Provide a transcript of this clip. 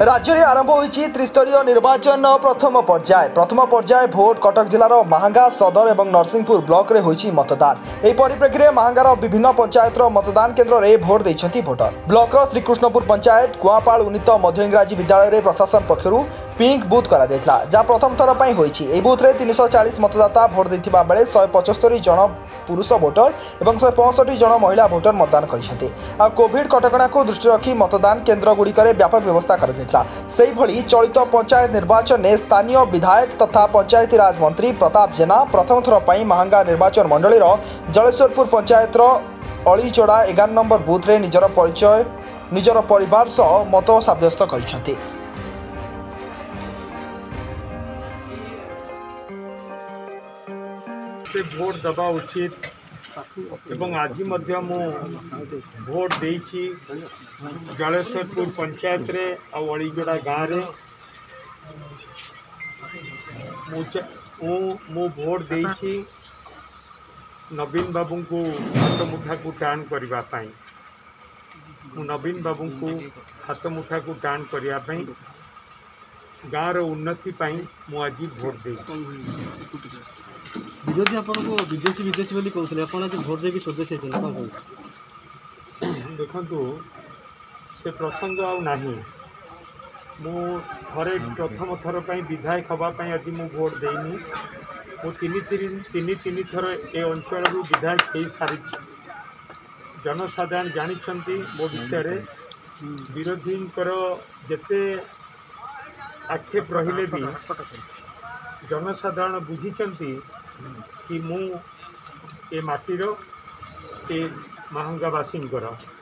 राज्य में आरंभ हो त्रिस्तरीय निर्वाचन प्रथम पर्याय भोट कटक जिलार महांगा सदर और नरसिंहपुर ब्लॉक रे होइछि मतदान। यह परिप्रेक्षी में महांगार विभिन्न पंचायत मतदान केन्द्र में भोट देइछन्ति भोटर। ब्लॉक श्रीकृष्णपुर पंचायत कुआपाल उन्नीत मध्य इंग्राजी विद्यालय में प्रशासन पक्षर पिंक बूथ करा जायतिला, जा प्रथम थर पई होइछि। ए बूथ रे 340 मतदाता भोट देथिबा बेले 175 जन पुरुष भोटर और 165 जन महिला भोटर मतदान करिसथि। आ कोविड कटकणा को दृष्टि रखी मतदान केन्द्र गुड़िक व्यापक व्यवस्था कर चलित पंचायत निर्वाचन में स्थानीय विधायक तथा पंचायती राज मंत्री प्रताप जेना प्रथम थर पर महांगा निर्वाचन मंडली जलेश्वरपुर पंचायत अलीचोड़ा 11 नंबर बूथ रे निजर परिचय निजर परिवार सह मत सब्यस्त करिसथि। भोट दबा उचित एवं आज भोट दे जलेश्वरपुर पंचायत रे अलीजोड़ा गाँव रे मु भोट दे नवीन बाबू को हाथ मुठा को टाण करने नवीन बाबू को हाथ मुठा को टाण करने गाँव उन्नति मु आज भोट दे विदेशी आपको विदेशी विदेशी बोली कहते आज भोट देवी स्वदेशी देखु से प्रसंग आउ ना मुझे प्रथम थर पर विधायक हाँपाई आज मुझे भोट देनी मुझे थर ए अंचल विधायक हो सारी जनसाधारण जानी मो विषय विरोधी जिते आक्षेप रही भी जनसाधारण बुझी कि मु ए माटीर ए महांगावासी